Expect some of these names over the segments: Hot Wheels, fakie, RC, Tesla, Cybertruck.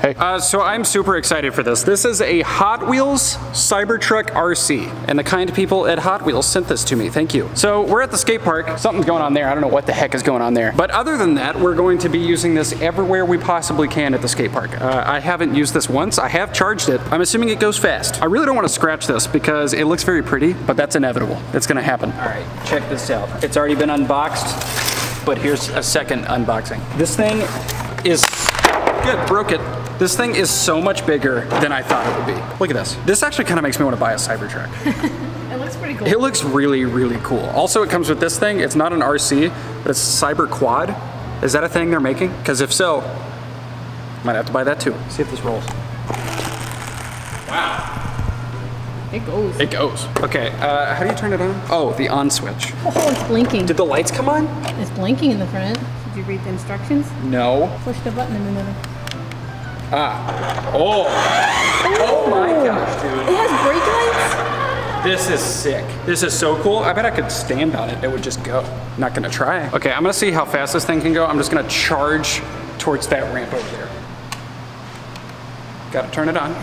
Hey. So I'm super excited for this. This is a Hot Wheels Cybertruck RC, and the kind people at Hot Wheels sent this to me. Thank you. So we're at the skate park. Something's going on there. I don't know what the heck is going on there. But other than that, we're going to be using this everywhere we possibly can at the skate park. I haven't used this once. I have charged it. I'm assuming it goes fast. I really don't want to scratch this because it looks very pretty, but that's inevitable. It's going to happen. All right, check this out. It's already been unboxed, but here's a second unboxing. This thing is good. Broke it. This thing is so much bigger than I thought it would be. Look at this. This actually kind of makes me want to buy a Cybertruck. It looks pretty cool. It looks really, really cool. Also, it comes with this thing. It's not an RC, but it's a Cyber Quad. Is that a thing they're making? Because if so, might have to buy that too. See if this rolls. Wow. It goes. It goes. Okay, how do you turn it on? Oh, the on switch. Oh, it's blinking. Did the lights come on? It's blinking in the front. Did you read the instructions? No. Push the button in the middle. Ah. Oh. Oh my gosh, dude. It has brake lights? This is sick. This is so cool. I bet I could stand on it. It would just go. Not gonna try. Okay, I'm gonna see how fast this thing can go. I'm just gonna charge towards that ramp over there. Gotta turn it on.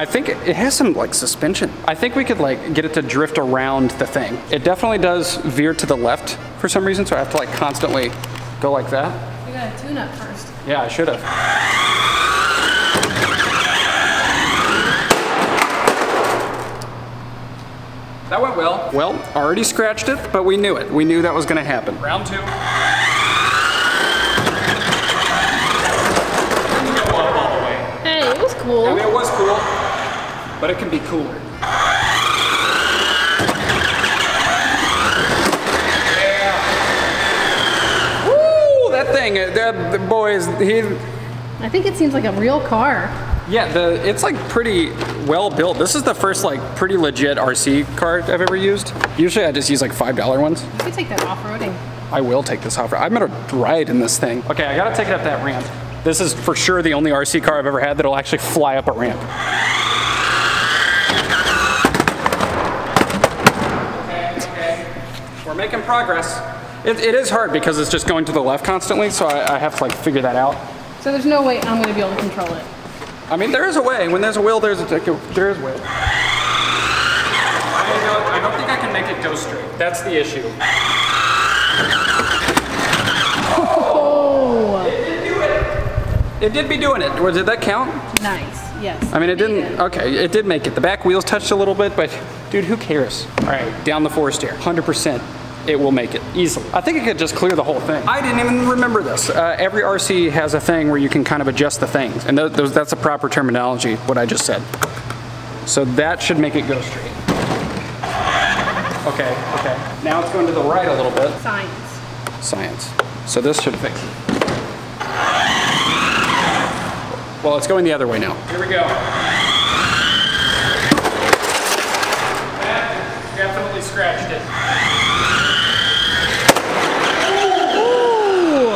I think it has some like suspension. I think we could like get it to drift around the thing. It definitely does veer to the left for some reason, so I have to like constantly go like that. You gotta tune up first. Yeah, I should have. That went well. Well, already scratched it, but we knew it. We knew that was gonna happen. Round two. Cool. I mean, it was cool, but it can be cooler. Yeah. Woo! That thing, the boy is, he... I think it seems like a real car. Yeah, it's like pretty well built. This is the first like pretty legit RC car I've ever used. Usually I just use like $5 ones. You could take that off-roading. I will take this off-road. I'm gonna ride in this thing. Okay, I gotta take it up that ramp. This is for sure the only RC car I've ever had that'll actually fly up a ramp. Okay. We're making progress. It is hard because it's just going to the left constantly, so I have to like figure that out. So there's no way I'm gonna be able to control it. I mean, there is a way. When there's a will, there is a way. I don't think I can make it go straight. That's the issue. It did be doing it. Did that count? Nice, yes. I mean, it didn't, okay, it did make it. The back wheels touched a little bit, but dude, who cares? All right, down the forest here, 100%. It will make it easily. I think it could just clear the whole thing. I didn't even remember this. Every RC has a thing where you can kind of adjust the things, and that's a proper terminology, what I just said. So that should make it go straight. Okay, okay. Now it's going to the right a little bit. Science. Science. So this should fix it. Well, it's going the other way now. Here we go. That definitely scratched it. Ooh.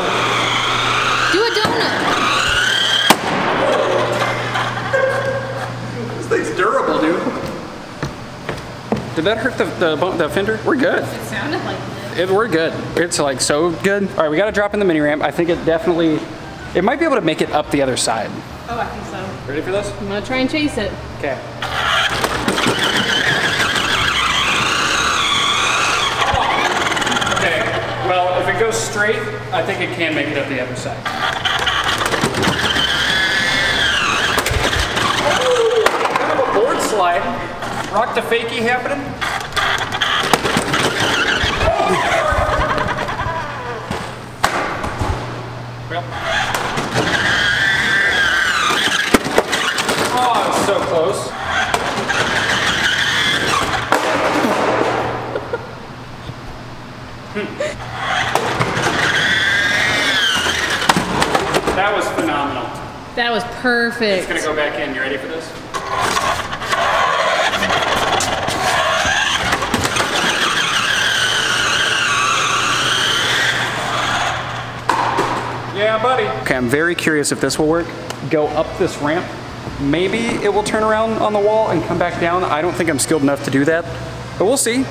Do a donut. This thing's durable, dude. Did that hurt the fender? We're good. It sounded like it. We're good. It's like so good. All right, we got to drop in the mini ramp. I think it definitely... It might be able to make it up the other side. Oh, I think so. Ready for this? I'm gonna try and chase it. Okay. Okay, well, if it goes straight, I think it can make it up the other side. Oh, kind of a board slide. Rock the fakie happening. Oh. Well. So close. That was phenomenal. That was perfect. It's gonna go back in. You ready for this? Yeah, buddy. Okay, I'm very curious if this will work. Go up this ramp. Maybe it will turn around on the wall and come back down. I don't think I'm skilled enough to do that, but we'll see.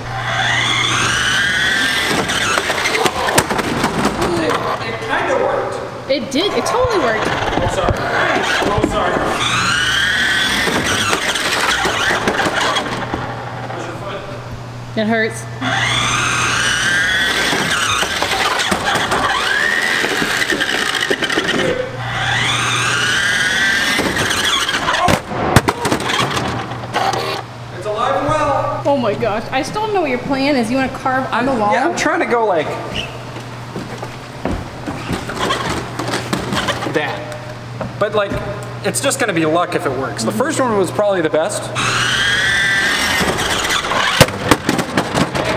It did. It totally worked. Oh, sorry. Oh, sorry. How's your foot? It hurts. It's alive and well. Oh my gosh. I still don't know what your plan is. You want to carve on the wall? Yeah, I'm trying to go like... that. But like, it's just gonna be luck if it works. The first one was probably the best. And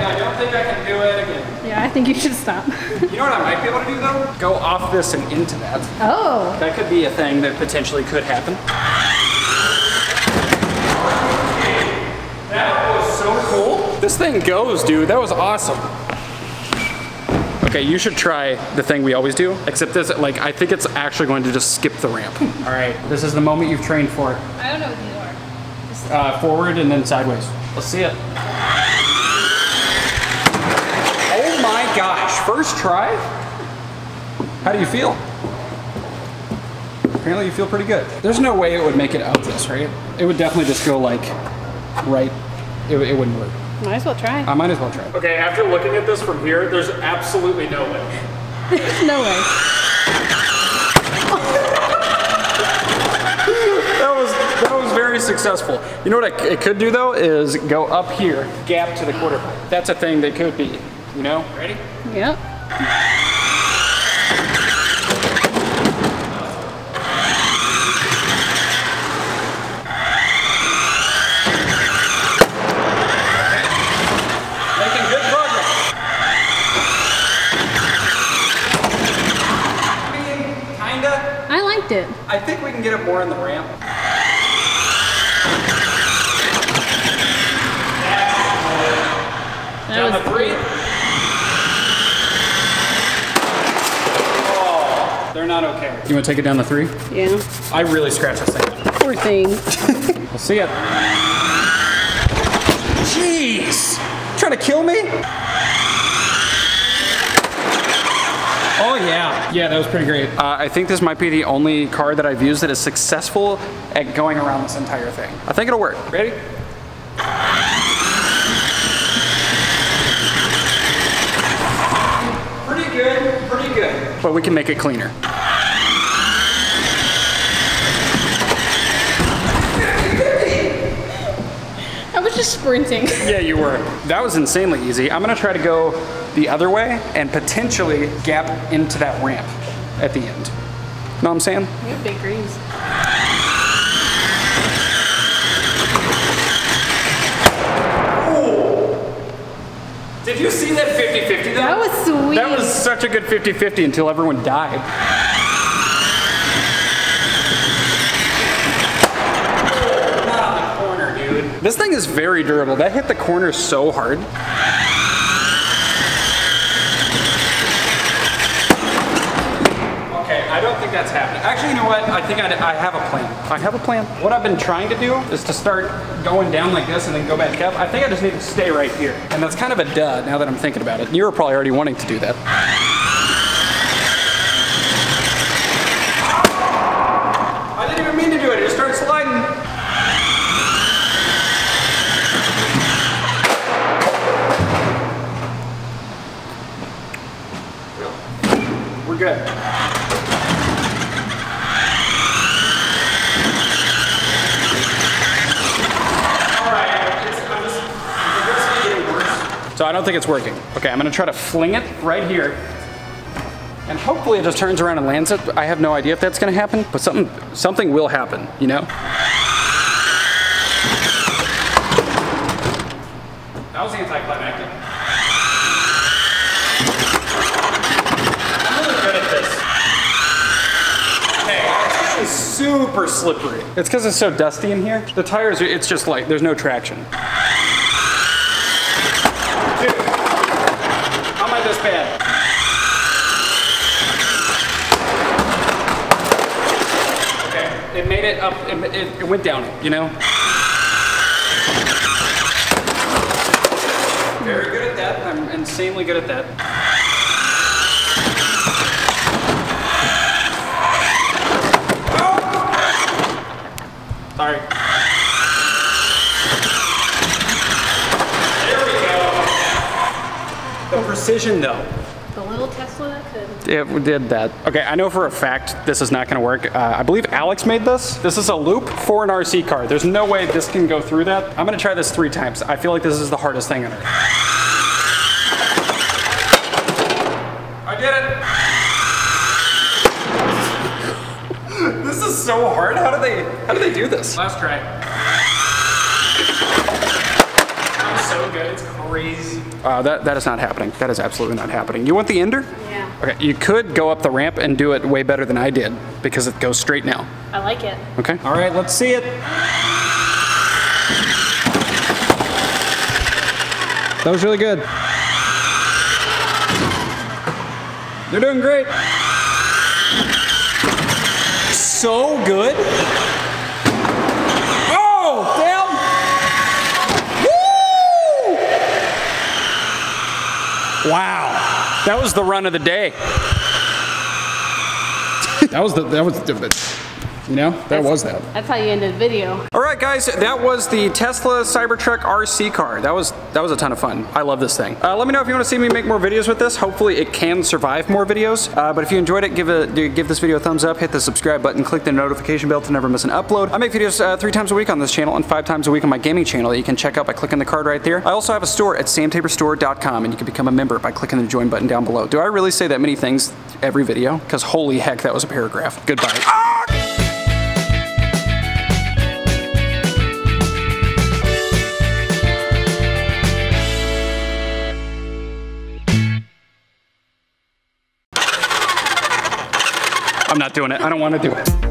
I don't think I can do it again. Yeah, I think you should stop. You know what I might be able to do though? Go off this and into that. Oh. That could be a thing that potentially could happen. That was so cool. This thing goes, dude. That was awesome. Okay, you should try the thing we always do, except this, like, I think it's actually going to just skip the ramp. All right, this is the moment you've trained for. I don't know what these are. Forward and then sideways. Let's see it. Oh my gosh, first try? How do you feel? Apparently you feel pretty good. There's no way it would make it up this, right? It would definitely just go like, right, it wouldn't work. Might as well try. I might as well try. Okay, after looking at this from here, there's absolutely no way. No way. that was very successful. You know what it could do though is go up here, gap to the quarter pipe. That's a thing that could be. You know? Ready? Yep. It. I think we can get it more on the ramp. Down the three. Oh, they're not okay. You want to take it down the three? Yeah. I really scratched this thing. Poor thing. We'll see it. Jeez! Trying to kill me? Oh yeah, yeah, that was pretty great. I think this might be the only car that I've used that is successful at going around this entire thing. I think it'll work. Ready? Pretty good, pretty good. But we can make it cleaner. I was just sprinting. Yeah, you were. That was insanely easy. I'm gonna try to go the other way and potentially gap into that ramp at the end. Know what I'm saying? You have big dreams. Ooh. Did you see that 50-50 though? That was sweet. That was such a good 50-50 until everyone died. Oh, not the corner, dude. This thing is very durable. That hit the corner so hard. That's happening. Actually, you know what? I think I have a plan. I have a plan. What I've been trying to do is to start going down like this and then go back up. I think I just need to stay right here. And that's kind of a duh now that I'm thinking about it. You were probably already wanting to do that. I didn't even mean to do it. It just started sliding. We're good. So I don't think it's working. Okay, I'm gonna try to fling it right here. And hopefully it just turns around and lands it. I have no idea if that's gonna happen, but something will happen, you know? That was anticlimactic. I'm really good at this. Hey, it's super slippery. It's because it's so dusty in here. The tires, it's just like, there's no traction. This bad. Okay, it made it up, it went down, you know? Very good at that, I'm insanely good at that. All right. There we go. The precision though. The little Tesla that could. It did that. Okay, I know for a fact this is not gonna work. I believe Alex made this. This is a loop for an RC car. There's no way this can go through that. I'm gonna try this 3 times. I feel like this is the hardest thing ever. I did it. This is so hard. How do they do this? Last try. Sounds so good. It's crazy. That is not happening. That is absolutely not happening. You want the ender? Yeah. Okay. You could go up the ramp and do it way better than I did because it goes straight now. I like it. Okay. All right. Let's see it. That was really good. They're doing great. So good. Oh, damn. Woo! Wow. That was the run of the day. That was that. That's how you ended the video. All right, guys, that was the Tesla Cybertruck RC car. That was a ton of fun. I love this thing. Let me know if you want to see me make more videos with this. Hopefully, it can survive more videos. But if you enjoyed it, give this video a thumbs up, hit the subscribe button, click the notification bell to never miss an upload. I make videos 3 times a week on this channel and 5 times a week on my gaming channel that you can check out by clicking the card right there. I also have a store at samtaperstore.com, and you can become a member by clicking the join button down below. Do I really say that many things every video? Because holy heck, that was a paragraph. Goodbye. Ah! I'm not doing it. I don't want to do it.